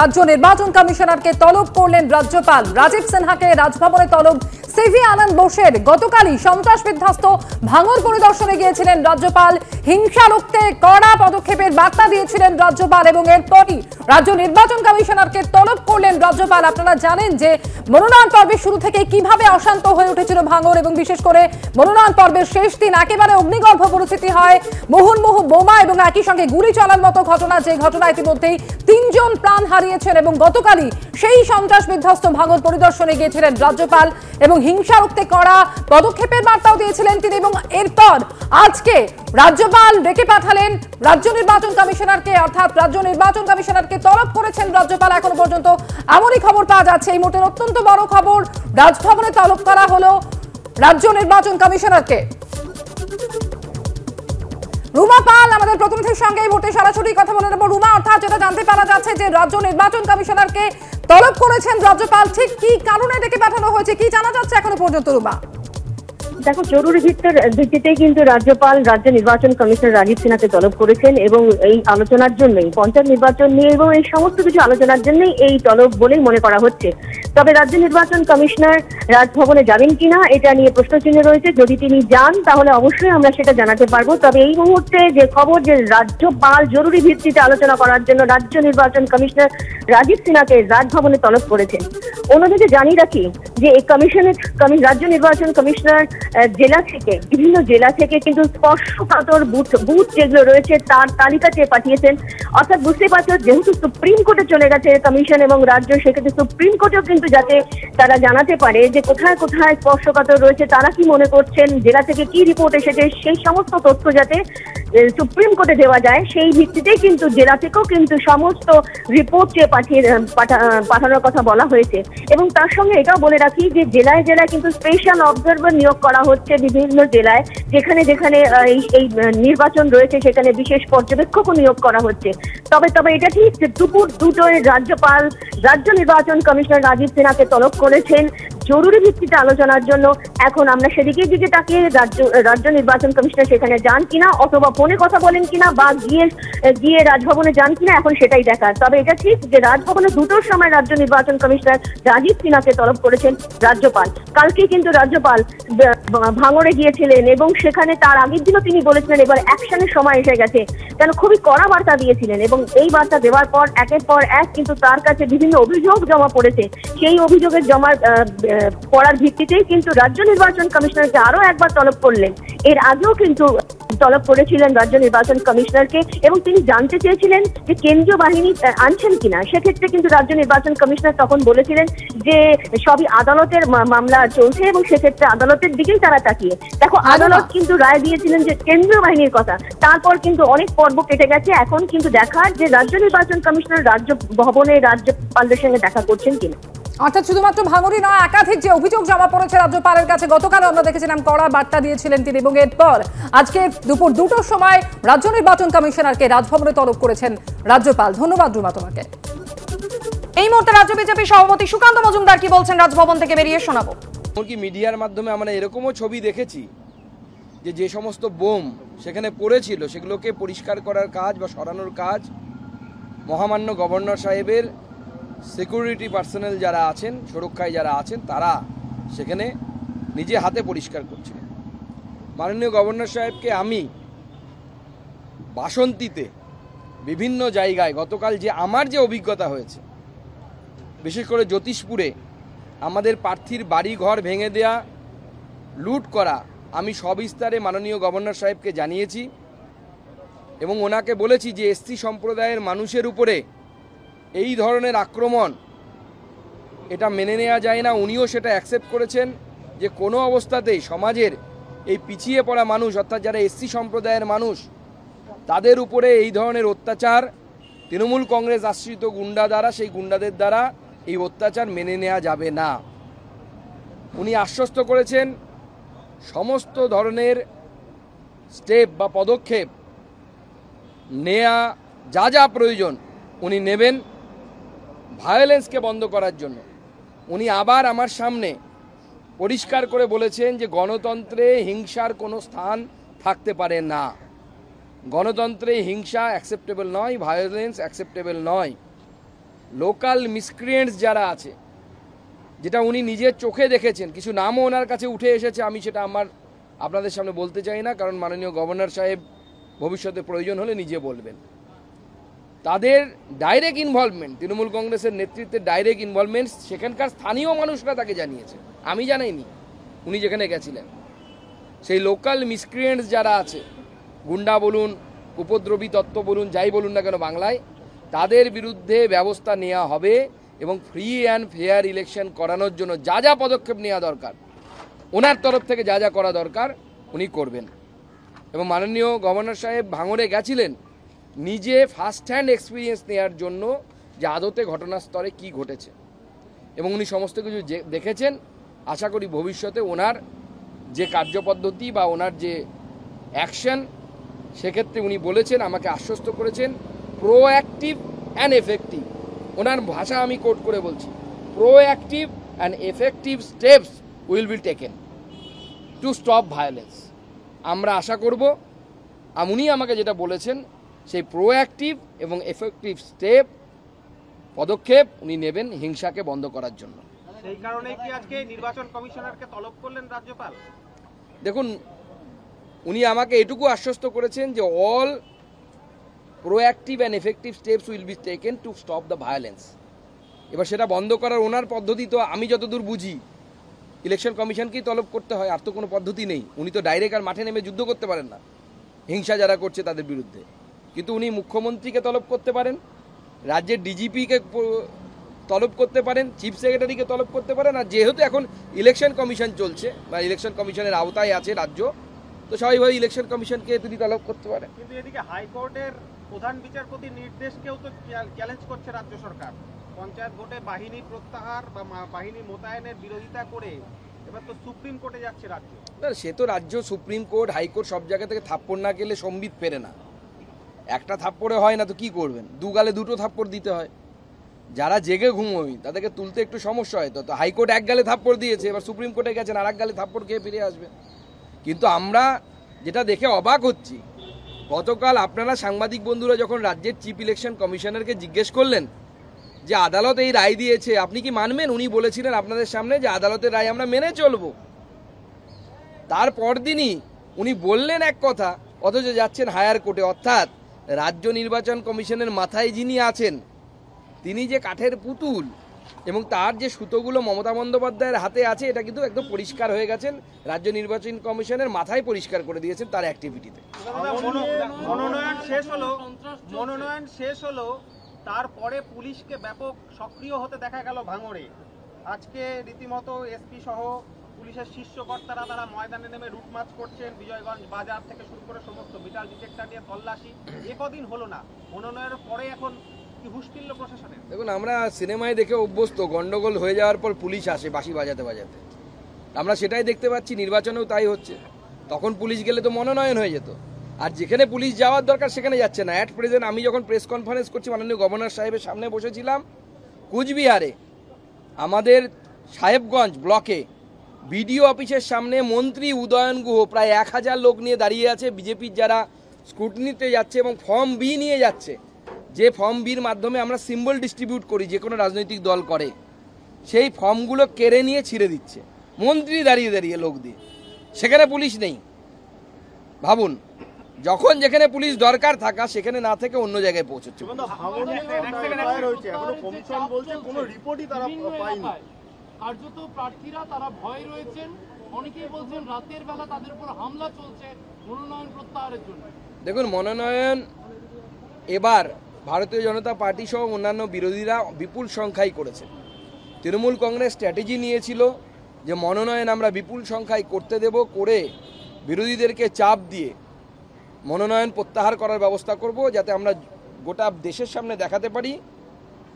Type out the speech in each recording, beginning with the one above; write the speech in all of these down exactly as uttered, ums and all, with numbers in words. রাজ্য নির্বাচন কমিশনারকে তলব করলেন রাজ্যপাল। রাজীব সিনহাকে রাজভবনে তলব। সিভি আনন্দ বোসের গতকালই সন্ত্রাস বিধ্বস্ত ভাঙর পরিদর্শনে গিয়েছিলেন রাজ্যপাল। হিংসা রুখতে কড়া পদক্ষেপের বার্তা দিয়েছিলেন রাজ্যপাল এবং এরপরই রাজ্য নির্বাচন কমিশনারকে তলব করলেন রাজ্যপাল। আপনারা জানেন যে মনোনয়ন পর্বের শুরু থেকে কিভাবে অশান্ত হয়ে উঠেছিল ভাঙর এবং বিশেষ করে মনোনয়ন পর্বের শেষ দিন একেবারে অগ্নিগর্ভ পরিস্থিতি হয়। মুহুর্মুহু বোমা এবং একই সঙ্গে গুলি চলার মতো ঘটনা, যে ঘটনা ইতিমধ্যেই তিনজন প্রাণ হারিয়েছেন এবং গতকালই সেই সন্ত্রাস বিধ্বস্ত ভাঙর পরিদর্শনে গিয়েছিলেন রাজ্যপাল এবং হিংসা রুখতে কড়া পদক্ষেপের বার্তাও দিয়েছিলেন তিনি এবং এরপর আজকে রাজ্যপাল ডেকে পাঠালেন রাজ্য নির্বাচন কমিশনারকে, অর্থাৎ রাজ্য নির্বাচন কমিশনারকে তলব করেছেন রাজ্যপাল। এখনো পর্যন্ত এমনই খবর পাওয়া যাচ্ছে, এই মুহূর্তের অত্যন্ত বড় খবর, রাজভবনে তলব করা হলো রাজ্য নির্বাচন কমিশনারকে। রুমা পাল আমাদের প্রতিনিধির সঙ্গে এই মুহূর্তে সরাসরি কথা বলে নেব। রুমা, অর্থাৎ যেটা জানতে পারা যাচ্ছে যে রাজ্য নির্বাচন কমিশনারকে তলব করেছেন রাজ্যপাল, ঠিক কি কারণে ডেকে পাঠানো হয়েছে, কি জানা যাচ্ছে এখনো পর্যন্ত? রুমা দেখো, জরুরি ভিত্তির ভিত্তিতে কিন্তু রাজ্যপাল রাজ্য নির্বাচন কমিশনার রাজীব সিনহাকে তলব করেছেন এবং এই আলোচনার জন্যই, পঞ্চায়েত নির্বাচন নিয়ে এবং এই সমস্ত কিছু আলোচনার জন্যই এই তলব বলেই মনে করা হচ্ছে। তবে রাজ্য নির্বাচন কমিশনার রাজভবনে যাবেন কিনা এটা নিয়ে প্রশ্নচিহ্ন রয়েছে। যদি তিনি যান তাহলে অবশ্যই আমরা সেটা জানাতে পারবো। তবে এই মুহূর্তে যে খবর, যে রাজ্যপাল জরুরি ভিত্তিতে আলোচনা করার জন্য রাজ্য নির্বাচন কমিশনার রাজীব সিনহাকে রাজভবনে তলব করেছেন। অন্যদিকে জানিয়ে রাখি যে এই কমিশনের রাজ্য নির্বাচন কমিশনার জেলা থেকে, বিভিন্ন জেলা থেকে কিন্তু স্পর্শকাতর বুথ বুথ যেগুলো রয়েছে তার তালিকা চেয়ে পাঠিয়েছেন। অর্থাৎ বুঝতে পারছো, যেহেতু সুপ্রিম কোর্টে চলে গেছে কমিশন এবং রাজ্য, সেক্ষেত্রে সুপ্রিম কোর্টেও কিন্তু যাতে তারা জানাতে পারে যে কোথায় কোথায় স্পর্শকাতর রয়েছে, তারা কি মনে করছেন, জেলা থেকে কি রিপোর্ট এসেছে, সেই সমস্ত তথ্য যাতে সুপ্রিম কোর্টে দেওয়া যায় সেই ভিত্তিতেই কিন্তু জেলা থেকেও কিন্তু সমস্ত রিপোর্ট চেয়ে পাঠিয়ে পাঠানোর কথা বলা হয়েছে। এবং তার সঙ্গে এটাও বলে রাখি যে জেলায় জেলায় কিন্তু স্পেশাল অবজারভার নিয়োগ করা হচ্ছে বিভিন্ন জেলায়, যেখানে যেখানে এই নির্বাচন রয়েছে সেখানে বিশেষ পর্যবেক্ষকও নিয়োগ করা হচ্ছে। তবে তবে এটা ঠিক দুপুর দুটোয় রাজ্যপাল রাজ্য নির্বাচন কমিশনার রাজীব সিনহাকে তলব করেছেন জরুরি ভিত্তিতে আলোচনার জন্য। এখন আমরা সেদিকে দিকে তাকিয়ে রাজ্য রাজ্য নির্বাচন কমিশনার সেখানে যান কিনা, অথবা ফোনে কথা বলেন কিনা, বা গিয়ে গিয়ে রাজভবনে যান কিনা, এখন সেটাই দেখার। তবে এটা ঠিক যে রাজভবনে দুটোর সময় রাজ্য নির্বাচন কমিশনার রাজীব সিনহাকে তলব করেছেন রাজ্যপাল। কালকে কিন্তু রাজ্যপাল ভাঙড়ে গিয়েছিলেন এবং সেখানে তার আগের দিনও তিনি বলেছিলেন এবার অ্যাকশনের সময় এসে গেছে, কেন খুবই কড়া বার্তা দিয়েছিলেন। এবং এই বার্তা দেওয়ার পর একের পর এক কিন্তু তার কাছে বিভিন্ন অভিযোগ জমা পড়েছে। সেই অভিযোগের জমা পড়ার ভিত্তিতেই কিন্তু রাজ্য নির্বাচন কমিশনারকে আরো একবার তলব করলেন। এর আগেও কিন্তু তলব করেছিলেন রাজ্য নির্বাচন কমিশনারকে এবং তিনি জানতে চেয়েছিলেন যে কেন্দ্রীয় বাহিনী আনছেন কিনা। সেক্ষেত্রে কিন্তু রাজ্য নির্বাচন কমিশনার তখন বলেছিলেন যে সবই আদালতের মামলা চলছে এবং সেক্ষেত্রে আদালতের দিকেই তারা তাকিয়ে। দেখো, আদালত কিন্তু রায় দিয়েছিলেন যে কেন্দ্রীয় বাহিনীর কথা, তারপর কিন্তু অনেক পর্ব কেটে গেছে। এখন কিন্তু দেখার যে রাজ্য নির্বাচন কমিশনার রাজ্য ভবনে রাজ্যপালদের সঙ্গে দেখা করছেন কিনা। অর্থাৎ শুধুমাত্র ভাঙড়ি নয়, একাধিক যে অভিযোগ জমা পড়েছে রাজ্যপালের কাছে, গতকাল আমরা দেখেছিলাম কড়া বার্তা দিয়েছিলেন তিনি এবং এরপর আজকে দুপুর দুটোর সময় রাজ্য নির্বাচন কমিশনারকে রাজভবনে তলব করেছেন রাজ্যপাল। ধন্যবাদ রুমা তোমাকে। এই মুহূর্তে রাজ্য বিজেপি সভাপতি সুকান্ত মজুমদার কি বলছেন রাজভবন থেকে বেরিয়ে শোনাবো। এমনকি মিডিয়ার মাধ্যমে আমরা এরকমও ছবি দেখেছি যে যে সমস্ত বোম সেখানে পড়েছিল সেগুলোকে পরিষ্কার করার কাজ বা সরানোর কাজ মহামান্য গভর্নর সাহেবের সিকিউরিটি পার্সোনাল যারা আছেন, সুরক্ষায় যারা আছেন, তারা সেখানে নিজে হাতে পরিষ্কার করছিলেন। মাননীয় গভর্নর সাহেবকে আমি বাসন্তীতে বিভিন্ন জায়গায় গতকাল যে আমার যে অভিজ্ঞতা হয়েছে, বিশেষ করে জ্যোতিষপুরে আমাদের প্রার্থীর বাড়ি ঘর ভেঙে দেয়া, লুট করা, আমি সবিস্তারে মাননীয় গভর্নর সাহেবকে জানিয়েছি এবং ওনাকে বলেছি যে এসসি সম্প্রদায়ের মানুষের উপরে এই ধরনের আক্রমণ এটা মেনে নেওয়া যায় না। উনিও সেটা অ্যাকসেপ্ট করেছেন যে কোনো অবস্থাতেই সমাজের এই পিছিয়ে পড়া মানুষ, অর্থাৎ যারা এসসি সম্প্রদায়ের মানুষ, তাদের উপরে এই ধরনের অত্যাচার তৃণমূল কংগ্রেস আশ্রিত গুন্ডা দ্বারা, সেই গুন্ডাদের দ্বারা এই অত্যাচার মেনে নেওয়া যাবে না। উনি আশ্বস্ত করেছেন সমস্ত ধরনের স্টেপ বা পদক্ষেপ নেয়া যা যা প্রয়োজন উনি নেবেন ভায়োলেন্সকে বন্ধ করার জন্য। উনি আবার আমার সামনে পরিষ্কার করে বলেছেন যে গণতন্ত্রে হিংসার কোনো স্থান থাকতে পারে না, গণতন্ত্রে হিংসা অ্যাকসেপ্টেবল নয়, ভায়োলেন্স অ্যাকসেপ্টেবল নয়। लोकल मिसक्रिएंट्स যারা আছে যেটা উনি নিজের চোখে দেখেছেন কিছু নামও ওনার কাছে উঠে এসেছে আমি সেটা আমার আপনাদের সামনে বলতে চাই না কারণ মাননীয় গভর্নর সাহেব ভবিষ্যতে প্রয়োজন হলে নিজে বলবেন তাদের ডাইরেক্ট ইনভলভমেন্ট তৃণমূল কংগ্রেসের নেতৃত্বে ডাইরেক্ট ইনভলভমেন্ট সেখানকার স্থানীয় মানুষরা তাকে জানিয়েছে আমি জানাইনি উনি যেখানে গেছিলেন সেই লোকাল মিসক্রিয়েন্টস যারা আছে গুন্ডা বলুন উপদ্রবী তত্ত্ব বলুন যাই বলুন না কেন বাংলায় তাদের বিরুদ্ধে ব্যবস্থা নেওয়া হবে এবং ফ্রি অ্যান্ড ফেয়ার ইলেকশন করানোর জন্য যা যা পদক্ষেপ নেওয়া দরকার ওনার তরফ থেকে যা যা করা দরকার উনি করবেন এবং মাননীয় গভর্নর সাহেব ভাঙড়ে গেছিলেন নিজে ফার্স্ট হ্যান্ড এক্সপিরিয়েন্স নেওয়ার জন্য যে আদতে ঘটনাস্থলে কি ঘটেছে এবং উনি সমস্ত কিছু দেখেছেন আশা করি ভবিষ্যতে ওনার যে কার্যপদ্ধতি বা ওনার যে অ্যাকশন সেক্ষেত্রে উনি বলেছেন আমাকে আশ্বস্ত করেছেন প্রোঅ্যাক্টিভ অ্যান্ড এফেক্টিভ ওনার ভাষা আমি কোট করে বলছি proactive and effective steps will be taken to stop violence আমরা আশা করব উনি আমাকে যেটা বলেছেন সেই প্রোঅ্যাক্টিভ এবং এফেক্টিভ স্টেপ পদক্ষেপ উনি নেবেন হিংসাকে বন্ধ করার জন্য সেই কারণে কি আজকে নির্বাচন কমিশনারকে তলব করলেন রাজ্যপাল দেখুন উনি আমাকে এটুকু আশ্বস্ত করেছেন যে all proactive and effective steps will be taken to stop the violence এবার সেটা বন্ধ করার ওনার পদ্ধতি তো আমি যতদূর বুঝি ইলেকশন কমিশনকেই তলব করতে হয় আর তো কোনো পদ্ধতি নেই উনি তো ডাইরেক্ট আর মাঠে নেমে যুদ্ধ করতে পারেন না হিংসা যারা করছে তাদের বিরুদ্ধে কিন্তু উনি মুখ্যমন্ত্রীকে তলব করতে পারেন রাজ্যের ডিজিপিকে তলব করতে পারেন চিফ সেক্রেটারিকে তলব করতে পারেন আর যেহেতু এখন ইলেকশন কমিশন চলছে বা ইলেকশন কমিশনের আওতায় আছে রাজ্য তো স্বাভাবিকভাবে ইলেকশন কমিশনকে তিনি তলব করতে পারেন কিন্তু এদিকে হাইকোর্টের প্রধান বিচারপতির নির্দেশকেও তো চ্যালেঞ্জ করছে রাজ্য সরকার পঞ্চায়েত ভোটে বাহিনী প্রত্যাহার বা বাহিনী মোতায়েনের বিরোধিতা করে এবার তো সুপ্রিম কোর্টে যাচ্ছে রাজ্য না সে তো রাজ্য সুপ্রিম কোর্ট হাইকোর্ট সব জায়গা থেকে থাপ্পড় না গেলে সম্বিত পেরে না একটা থাপ্পড়ে হয় না তো কি করবেন দু গালে দুটো থাপ্পড় দিতে হয় যারা জেগে ঘুমোয় তাদেরকে তুলতে একটু সমস্যা হয় তো তো হাইকোর্ট এক গালে থাপ্পড় দিয়েছে এবার সুপ্রিম কোর্টে গেছেন আর এক গালে থাপ্পড় খেয়ে ফিরে আসবে কিন্তু আমরা যেটা দেখে অবাক হচ্ছি গতকাল আপনারা সাংবাদিক বন্ধুরা যখন রাজ্যের চিফ ইলেকশন কমিশনারকে জিজ্ঞেস করলেন যে আদালত এই রায় দিয়েছে আপনি কি মানবেন উনি বলেছিলেন আপনাদের সামনে যে আদালতের রায় আমরা মেনে চলব তারপর দিনই উনি বললেন এক কথা অথচ যাচ্ছেন হায়ার কোর্টে অর্থাৎ রাজ্য নির্বাচন কমিশনের মাথায় যিনি আছেন তিনি যে কাঠের পুতুল এবং তার যে সুতোগুলো মমতা বন্দ্যোপাধ্যায়ের হাতে আছে এটা কিন্তু একদম পরিষ্কার হয়ে গেছেন রাজ্য নির্বাচন কমিশনের মাথায় পরিষ্কার করে দিয়েছেন তার অ্যাক্টিভিটিতে মনোনয়ন শেষ হলো মনোনয়ন শেষ হলো তারপরে পুলিশকে ব্যাপক সক্রিয় হতে দেখা গেল ভাঙড়ে আজকে রীতিমতো এসপি সহ পুলিশের শীর্ষকর্তারা তারা ময়দানে নেমে রুট মার্চ করছেন বিজয়গঞ্জ বাজার থেকে শুরু করে সমস্ত বিটাল ডিটেক্টর নিয়ে তল্লাশি একদিন হলো না মনোনয়নের পরে এখন দেখুন আমরা সিনেমায় দেখে অভ্যস্ত গন্ডগোল হয়ে যাওয়ার পর পুলিশ আসে বাঁশি বাজাতে বাজাতে আমরা সেটাই দেখতে পাচ্ছি নির্বাচনেও তাই হচ্ছে তখন পুলিশ গেলে তো মনোনয়ন হয়ে যেত আর যেখানে পুলিশ যাওয়ার দরকার সেখানে যাচ্ছে না অ্যাট প্রেজেন্ট আমি যখন প্রেস কনফারেন্স করছি মাননীয় গভর্নর সাহেবের সামনে বসেছিলাম কুচবিহারে আমাদের সাহেবগঞ্জ ব্লকে বিডিও অফিসের সামনে মন্ত্রী উদয়ন গুহ প্রায় এক হাজার লোক নিয়ে দাঁড়িয়ে আছে বিজেপির যারা স্ক্রুটিনিতে যাচ্ছে এবং ফর্ম বি নিয়ে যাচ্ছে যে ফর্ম বির মাধ্যমে আমরা সিম্বল ডিস্ট্রিবিউট করি যে কোনো রাজনৈতিক দল করে সেই ফর্মগুলো কেড়ে নিয়ে ছিঁড়ে দিচ্ছে মন্ত্রী দাঁড়িয়ে দাঁড়িয়ে লোক দিয়ে সেখানে পুলিশ নেই ভাবুন যখন যেখানে পুলিশ দরকার থাকা সেখানে না থেকে অন্য জায়গায় পৌঁছচ্ছে কার্যত প্রার্থীরা তারা ভয় রয়েছেন অনেকেই বলছেন রাতের বেলা তাদের উপর হামলা চলছে মনোনয়ন প্রত্যাহারের জন্য দেখুন মনোনয়ন এবার ভারতীয় জনতা পার্টি সহ অন্যান্য বিরোধীরা বিপুল সংখ্যায় করেছে তৃণমূল কংগ্রেস স্ট্র্যাটেজি নিয়েছিল যে মনোনয়ন আমরা বিপুল সংখ্যায় করতে দেব করে বিরোধীদেরকে চাপ দিয়ে মনোনয়ন প্রত্যাহার করার ব্যবস্থা করব যাতে আমরা গোটা দেশের সামনে দেখাতে পারি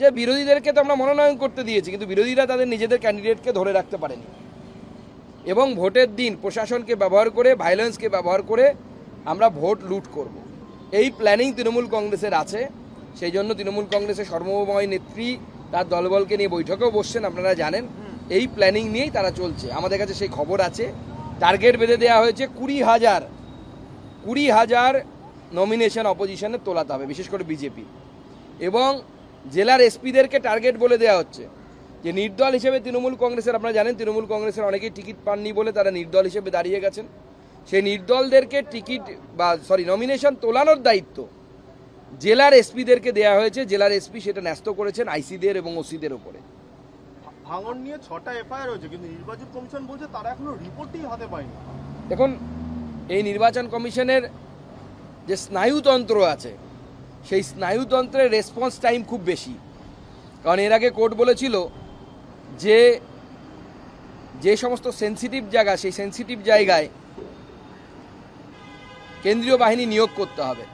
যে বিরোধীদেরকে তো আমরা মনোনয়ন করতে দিয়েছি কিন্তু বিরোধীরা তাদের নিজেদের ক্যান্ডিডেটকে ধরে রাখতে পারেনি এবং ভোটের দিন প্রশাসনকে ব্যবহার করে ভায়োলেন্সকে ব্যবহার করে আমরা ভোট লুট করব এই প্ল্যানিং তৃণমূল কংগ্রেসের আছে সেই জন্য তৃণমূল কংগ্রেসের সর্বময় নেত্রী তার দলবলকে নিয়ে বৈঠকেও বসছেন আপনারা জানেন এই প্ল্যানিং নিয়েই তারা চলছে আমাদের কাছে সেই খবর আছে টার্গেট বেঁধে দেওয়া হয়েছে কুড়ি হাজার কুড়ি হাজার নমিনেশন অপোজিশনে তোলাতে হবে বিশেষ করে বিজেপি এবং জেলার এসপিদেরকে টার্গেট বলে দেওয়া হচ্ছে যে নির্দল হিসেবে তৃণমূল কংগ্রেসের, আপনারা জানেন তৃণমূল কংগ্রেসের অনেকেই টিকিট পাননি বলে তারা নির্দল হিসেবে দাঁড়িয়ে গেছেন, সেই নির্দলদেরকে টিকিট বা সরি নমিনেশন তোলানোর দায়িত্ব জেলার এসপিদেরকে দেওয়া হয়েছে। জেলার এসপি সেটা ন্যস্ত করেছেন আইসিদের এবং ওসিদের ওপরে। ভাঙন নিয়ে ছটা এফআইআর হয়েছে কিন্তু নির্বাচন কমিশন বলছে তারা এখনো রিপোর্টই হাতে পায়নি। দেখুন, এই নির্বাচন কমিশনের যে স্নায়ুতন্ত্র আছে সেই স্নায়ুতন্ত্রের রেসপন্স টাইম খুব বেশি, কারণ এর আগে কোর্ট বলেছিল যে যে সমস্ত সেন্সিটিভ জায়গা সেই সেন্সিটিভ জায়গায় কেন্দ্রীয় বাহিনী নিয়োগ করতে হবে,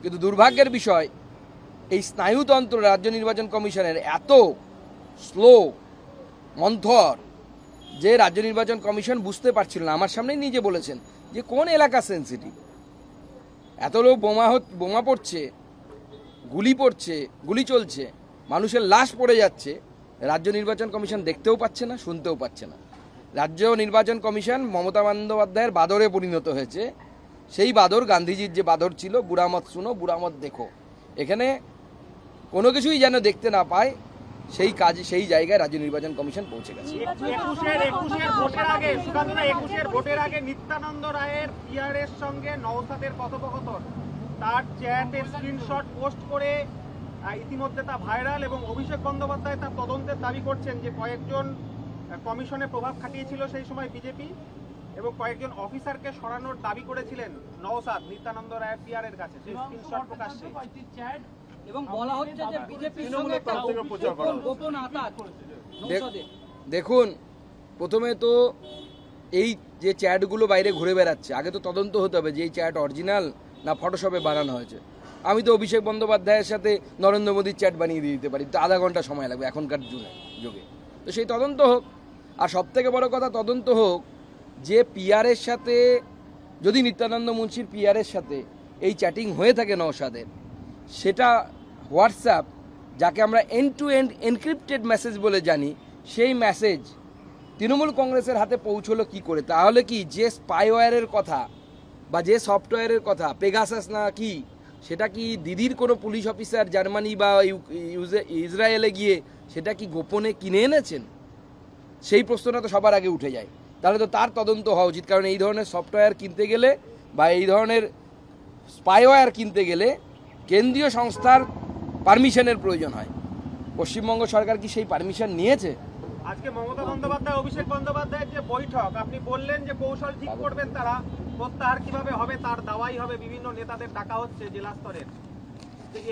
কিন্তু দুর্ভাগ্যের বিষয় এই স্নায়ুতন্ত্র রাজ্য নির্বাচন কমিশনের এত স্লো মন্থর যে রাজ্য নির্বাচন কমিশন বুঝতে পারছিল না। আমার সামনেই নিজে বলেছেন যে কোন এলাকা সেন্সিটিভ, এত লোক বোমা বোমা পড়ছে, গুলি পড়ছে, গুলি চলছে, মানুষের লাশ পড়ে যাচ্ছে, রাজ্য নির্বাচন কমিশন দেখতেও পাচ্ছে না, শুনতেও পাচ্ছে না। রাজ্য নির্বাচন কমিশন মমতা বন্দ্যোপাধ্যায়ের বাদরে পরিণত হয়েছে, সেই বাদর গান্ধীজির যে বাদর ছিল বুড়া মত শুনো বুড়া মত দেখো, এখানে কোনো কিছুই যেন দেখতে না পায় সেই কাজ, সেই জায়গায় রাজ্য নির্বাচন কমিশন পৌঁছে গেছে। একুশের ভোটের আগে নিত্যানন্দ রায়ের পিআরের সঙ্গে নওশাদের কথোপকথন, তার চ্যাটে স্ক্রিনশট পোস্ট করে ইতিমধ্যে তা ভাইরাল এবং অভিষেক বন্দ্যোপাধ্যায় তা তদন্তের দাবি করছেন যে কয়েকজন কমিশনে প্রভাব খাটিয়েছিল সেই সময় বিজেপি এবং কয়েকজন অফিসারকে সরানোর দাবি করেছিলেন নওশাদ নিত্যানন্দ রায়ের পিআরের কাছে, সেই স্ক্রিনশট প্রকাশ্যে এবং বলা হচ্ছে যে বিজেপির সঙ্গে একটা গোপন আতাত করেছে। দেখুন, প্রথমে তো এই যে চ্যাটগুলো বাইরে ঘুরে বেড়াচ্ছে আগে তো তদন্ত হতে হবে যে এই চ্যাট অরিজিনাল না ফটোশপে বানানো হয়েছে। আমি তো অভিষেক বন্দ্যোপাধ্যায়ের সাথে নরেন্দ্র মোদীর চ্যাট বানিয়ে দিয়ে দিতে পারি, তো আধা ঘন্টা সময় লাগবে এখনকার যুগে যুগে তো সেই তদন্ত হোক। আর সবথেকে বড় কথা তদন্ত হোক যে পিআরের সাথে, যদি নিত্যানন্দ মুন্সির পিআরের সাথে এই চ্যাটিং হয়ে থাকে নওশাদের, সেটা হোয়াটসঅ্যাপ যাকে আমরা end to end encrypted message বলে জানি, সেই মেসেজ তৃণমূল কংগ্রেসের হাতে পৌঁছলো কি করে? তাহলে কি যে স্পাইওয়্যারের কথা বা যে সফটওয়্যারের কথা, পেগাসাস না কি, সেটা কি দিদির কোনো পুলিশ অফিসার জার্মানি বা ইসরায়েলে গিয়ে সেটা কি গোপনে কিনে এনেছেন? সেই প্রশ্নটা তো সবার আগে উঠে যায়। তাহলে তো তার তদন্ত হওয়া উচিত, কারণ এই ধরনের সফটওয়্যার কিনতে গেলে বা এই ধরনের স্পাইওয়্যার কিনতে গেলে কেন্দ্রীয় সংস্থার পারমিশনের প্রয়োজন হয়। পশ্চিমবঙ্গ সরকার কি সেই পারমিশন নিয়েছে? আজকে মমতা বন্দ্যোপাধ্যায় অভিষেক বন্দ্যোপাধ্যায়ের যে বৈঠক, আপনি বললেন যে কৌশল ঠিক করবেন তারা, প্রত্যাহার কিভাবে হবে তার দাওয়াই হবে, বিভিন্ন নেতাদের ডাকা হচ্ছে জেলা স্তরের,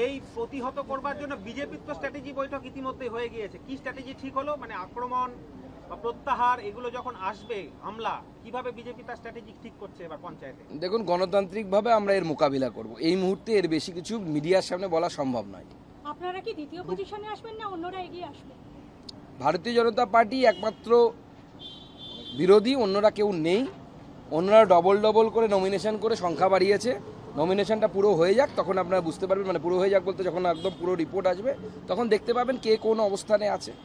এই প্রতিহত করবার জন্য বিজেপির তো স্ট্র্যাটেজি বৈঠক ইতিমধ্যে হয়ে গিয়েছে, কি স্ট্র্যাটেজি ঠিক হলো? মানে আক্রমণ বা প্রত্যাহার এগুলো যখন আসবে হামলা, কিভাবে বিজেপি তার স্ট্র্যাটেজি ঠিক করছে এবার পঞ্চায়েতে? দেখুন, গণতান্ত্রিকভাবে আমরা এর মোকাবিলা করব, এই মুহূর্তে এর বেশি কিছু মিডিয়ার সামনে বলা সম্ভব নয়। আপনারা কি দ্বিতীয় পজিশনে আসবেন না অন্যরা এগিয়ে আসবে? ভারতীয় জনতা পার্টি একমাত্র বিরোধী, অন্যরা কেউ নেই, অন্যরা ডবল ডবল করে নমিনেশন করে সংখ্যা বাড়িয়েছে। নমিনেশনটা পুরো হয়ে যাক তখন আপনারা বুঝতে পারবেন, মানে পুরো হয়ে যাক বলতে যখন একদম পুরো রিপোর্ট আসবে তখন দেখতে পাবেন কে কোন অবস্থানে আছে।